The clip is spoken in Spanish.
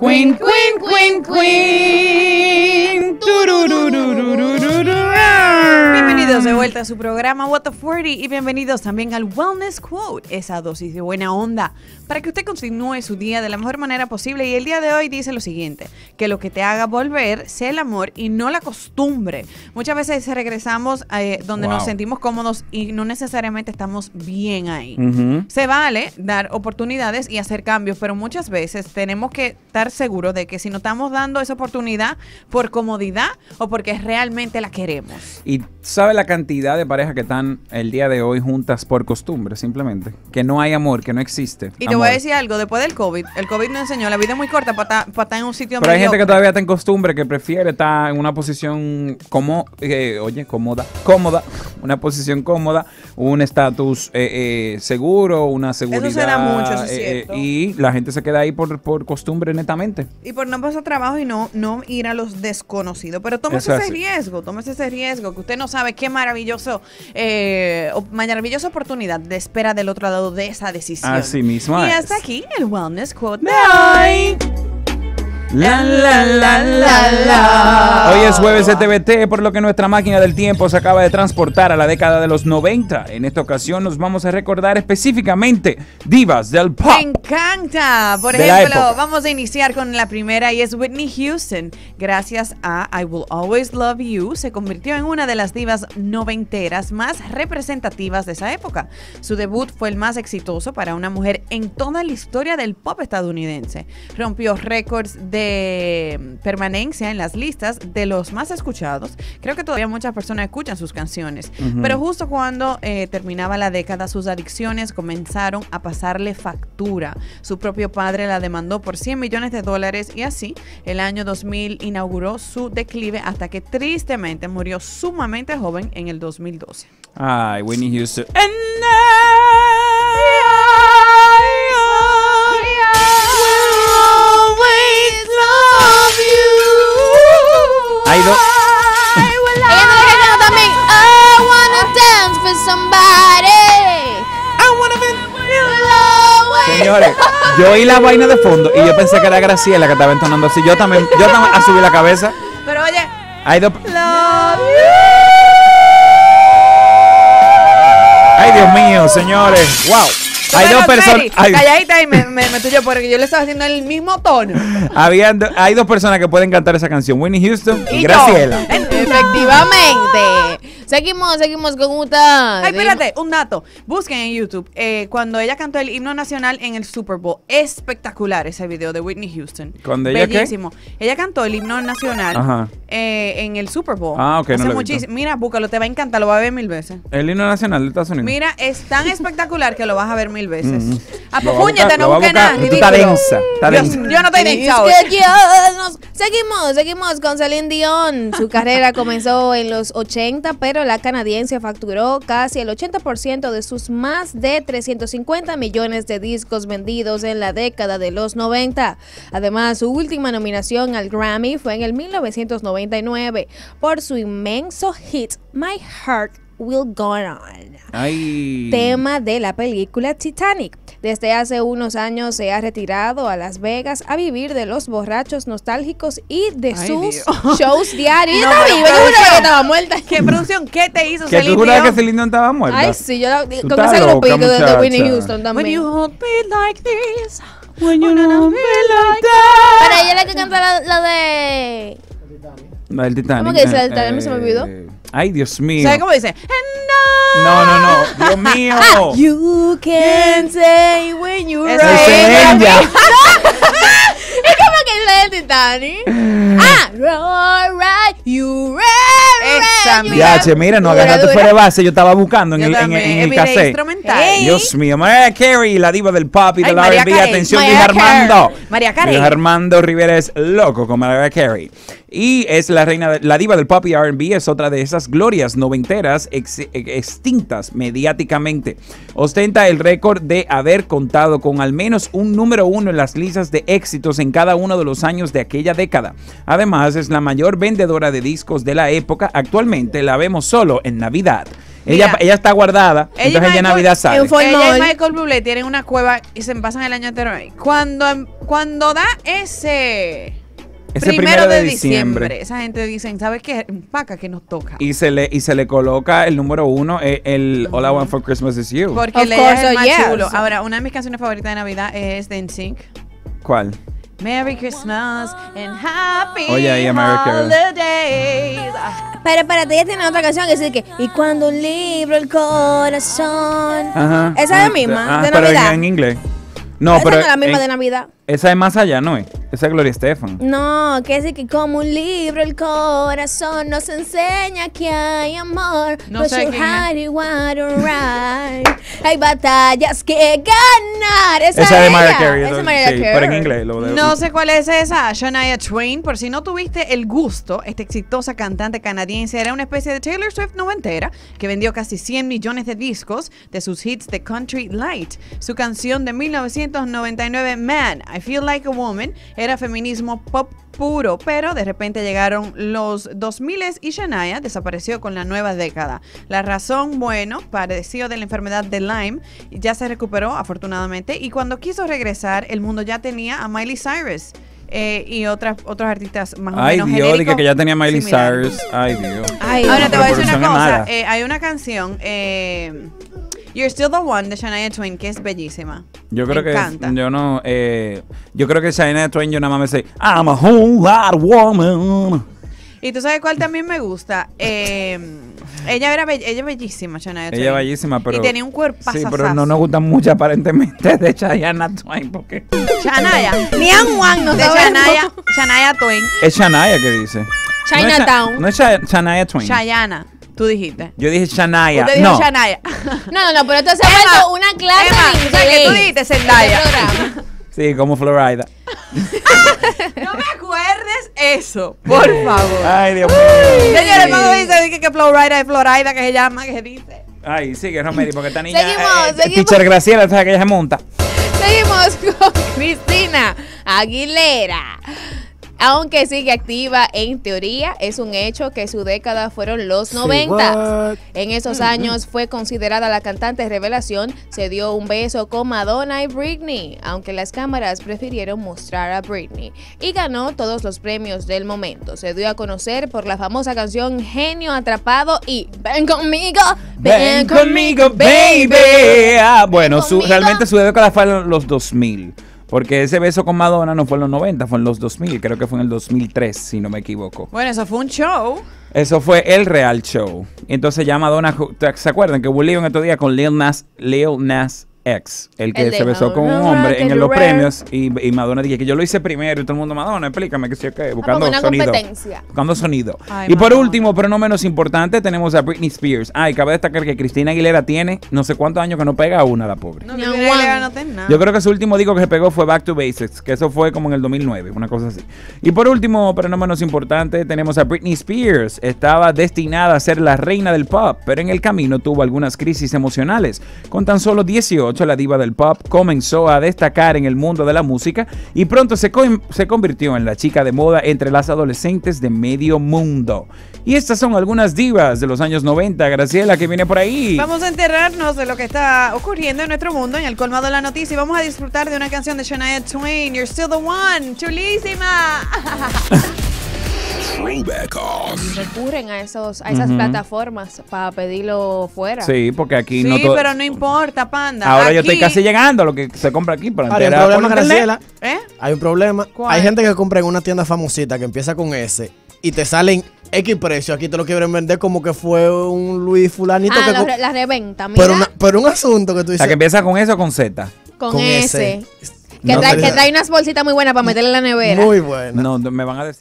Queen, Queen, Queen, Queen. Bienvenidos de vuelta a su programa What the 40 y bienvenidos también al Wellness Quote, esa dosis de buena onda para que usted continúe su día de la mejor manera posible. Y el día de hoy dice lo siguiente: que lo que te haga volver sea el amor y no la costumbre. Muchas veces regresamos a donde nos sentimos cómodos y no necesariamente estamos bien ahí. Se vale dar oportunidades y hacer cambios, pero muchas veces tenemos que estar seguros de que si no estamos dando esa oportunidad por comodidad o porque realmente la queremos. Y sabe la cantidad de parejas que están el día de hoy juntas por costumbre, simplemente. Que no hay amor, que no existe. Y amor. Te voy a decir algo, después del COVID, el COVID nos enseñó, la vida es muy corta para estar en un sitio. Pero hay gente que todavía está en costumbre, que prefiere estar en una posición como, cómoda, una posición cómoda, un estatus seguro, una seguridad. Eso será mucho, eso es cierto. Y la gente se queda ahí por costumbre netamente. Y por no pasar trabajo y no ir a los desconocidos. Pero tómese ese riesgo, tómese ese riesgo, que usted no sabe qué maravilloso, maravillosa oportunidad de espera del otro lado de esa decisión. Así mismo es. Y hasta aquí el Wellness Quote de hoy. La, la, la, la, la. Hoy es jueves de TVT, por lo que nuestra máquina del tiempo se acaba de transportar a la década de los 90. En esta ocasión nos vamos a recordar específicamente divas del pop. ¡Me encanta! Por ejemplo, vamos a iniciar con la primera y es Whitney Houston. Gracias a I Will Always Love You, se convirtió en una de las divas noventeras más representativas de esa época. Su debut fue el más exitoso para una mujer en toda la historia del pop estadounidense. Rompió récords de permanencia en las listas de los más escuchados. Creo que todavía muchas personas escuchan sus canciones. Pero justo cuando terminaba la década, sus adicciones comenzaron a pasarle factura. Su propio padre la demandó por $100 millones y así el año 2000 inauguró su declive hasta que tristemente murió sumamente joven en el 2012. Ay, Whitney Houston. Señores, yo oí la vaina de fondo y yo pensé que era Graciela que estaba entonando así. Yo también subí la cabeza. Pero oye, ay, Dios mío, señores. Wow. Hay dos personas. Calladita ahí me tuyo porque yo le estaba haciendo el mismo tono. Hay dos personas que pueden cantar esa canción: Whitney Houston y Graciela. Efectivamente. Seguimos con Utah. Ay, espérate, un dato. Busquen en YouTube cuando ella cantó el himno nacional en el Super Bowl. Espectacular ese video de Whitney Houston. ¿Cuando ella bellísimo. ¿Qué? Ella cantó el himno nacional en el Super Bowl. Ah, ok. Hace no muchísimo. Mira, búscalo, te va a encantar, lo vas a ver 1000 veces. El himno nacional de Estados Unidos. Mira, es tan espectacular que lo vas a ver 1000 veces. Apujúñate, no busques nada. Está densa. Yo no estoy densa. Seguimos con Celine Dion. Su carrera comenzó en los 80, pero la canadiense facturó casi el 80% de sus más de 350 millones de discos vendidos en la década de los 90. Además, su última nominación al Grammy fue en el 1999 por su inmenso hit My Heart Will Go On, tema de la película Titanic. Desde hace unos años se ha retirado a Las Vegas a vivir de los borrachos nostálgicos y de sus shows diarios. ¿Qué producción? ¿Qué te hizo Celine Dion? ¿Tú jurabas que Celine Dion estaba muerta? Ay, sí, yo con ese grupito de Whitney Houston también. When you hold me like this, when you hold me like that. Para ella la que canta la de... La del Titanic. ¿Cómo que dice la del Titanic? Se me olvidó. Ay, Dios mío. ¿Sabes cómo dice? No. Dios mío. You can say when you're right. Es como que la del Titanic. Right, you right. Ya, che, mira, no agarraste fuera de base. Yo estaba buscando en el cassette. Dios mío. Mariah Carey, la diva del pop y de la R&B. Atención, Luis Armando. Mariah Carey. Luis Armando Rivera es loco con Mariah Carey. Y es la reina, la diva del pop y R&B, es otra de esas glorias noventeras extintas mediáticamente. Ostenta el récord de haber contado con al menos un número 1 en las listas de éxitos en cada uno de los años de aquella década. Además, es la mayor vendedora de discos de la época. Actualmente la vemos solo en Navidad. Ella está guardada, ella entonces ella en Navidad sale. Ella y Michael Bublé tienen una cueva y se pasan el año entero ahí. Cuando da ese primero de diciembre, esa gente dice, ¿sabes qué? Paca que nos toca. Y se le coloca el número 1, el All I Want for Christmas Is You. Porque le es el más chulo. Ahora, una de mis canciones favoritas de Navidad es de NSYNC. ¿Cuál? Merry Christmas and Happy Holidays. Pero espérate, ella tiene otra canción que dice que y cuando un libro el corazón. Ajá. Esa es la misma de Navidad. Pero en inglés. No, esa pero no es la misma de Navidad. Esa es más allá, ¿no es? Esa es Gloria Estefan. No, que dice que como un libro el corazón nos enseña que hay amor. No sé quién es. Hay batallas que ganar. Esa es Mariah Carey. Esa es Mariah Carey. Sí, pero en inglés. No sé cuál es esa. Shania Twain. Por si no tuviste el gusto, esta exitosa cantante canadiense era una especie de Taylor Swift noventera que vendió casi 100 millones de discos de sus hits de Country Light. Su canción de 1999, Man, I Feel Like a Woman, era feminismo pop puro, pero de repente llegaron los 2000 y Shania desapareció con la nueva década. La razón, bueno, padeció de la enfermedad de Lyme, ya se recuperó afortunadamente, y cuando quiso regresar, el mundo ya tenía a Miley Cyrus y otros artistas más o menos genéricos. Ay, Dios, que ya tenía Miley Cyrus. Ay, Dios. Ahora te voy a decir una cosa, hay una canción... You're Still the One de Shania Twain, que es bellísima. Yo creo que yo creo que Shania Twain, yo nada más me sé I'm a whole lot of woman. Y tú sabes cuál también me gusta. Ella es bellísima, Shania Twain. Ella es bellísima, pero... Y tenía un cuerpazo. Sí, pero no nos gustan mucho aparentemente de Shania Twain, porque... Shania. Ni a Juan no de Shania. Shania Twain. Es Shania que dice. Chinatown. No es Shania Twain. Shayana. Tú dijiste. Yo dije Shania. Usted dijo Shania. No, pero esto se ha vuelto una clase de inglés. O sea, que tú dijiste Zendaya. Sí, como Florida. No me acuerdes eso, por favor. Ay, Dios mío. Señores, Mago dice que Florida es Florida, que se llama, que se dice. Ay, sí, que Romero, porque esta niña... Seguimos. Teacher Graciela, ¿sabes que ella se monta? Seguimos con Christina Aguilera. Aunque sigue activa, en teoría, es un hecho que su década fueron los 90. En esos años fue considerada la cantante revelación, se dio un beso con Madonna y Britney, aunque las cámaras prefirieron mostrar a Britney. Y ganó todos los premios del momento. Se dio a conocer por la famosa canción Genio Atrapado y Ven Conmigo, Ven Conmigo, Baby. Ah, bueno, realmente su década fue en los 2000. Porque ese beso con Madonna no fue en los 90, fue en los 2000, creo que fue en el 2003, si no me equivoco. Bueno, eso fue un show. Eso fue el real show. Entonces ya Madonna, ¿se acuerdan que hubo un lío en estos días con Lil Nas X? El que se besó con un hombre en los premios y Madonna dice que yo lo hice primero y todo el mundo, Madonna, explícame que sí, que buscando una competencia. Buscando sonido. Y por último, pero no menos importante, tenemos a Britney Spears. Ay, cabe destacar que Christina Aguilera tiene no sé cuántos años que no pega una, la pobre. Yo creo que su último disco que se pegó fue Back to Basics, que eso fue como en el 2009, una cosa así. Y por último, pero no menos importante, tenemos a Britney Spears. Estaba destinada a ser la reina del pop, pero en el camino tuvo algunas crisis emocionales. Con tan solo 18, la diva del pop comenzó a destacar en el mundo de la música y pronto se convirtió en la chica de moda entre las adolescentes de medio mundo. Y estas son algunas divas de los años 90, Graciela, que viene por ahí. Vamos a enterarnos de lo que está ocurriendo en nuestro mundo, en el colmado de la noticia, y vamos a disfrutar de una canción de Shania Twain, You're Still the One, chulísima. Recurren a esas plataformas para pedirlo fuera. Sí, porque aquí no. Sí, pero no importa, panda. Ahora aquí yo estoy casi llegando a lo que se compra aquí para enterar. Hay un problema, Graciela. Hay un problema. ¿Cuál? Hay gente que compra en una tienda famosita que empieza con S y te salen X precio. Aquí te lo quieren vender como que fue un Luis Fulanito. La reventa, mira. Pero un asunto que tú dices. La que empieza con S o con Z. Con S. Que trae unas bolsitas muy buenas para meterle en la nevera. Muy buena. No, me van a decir.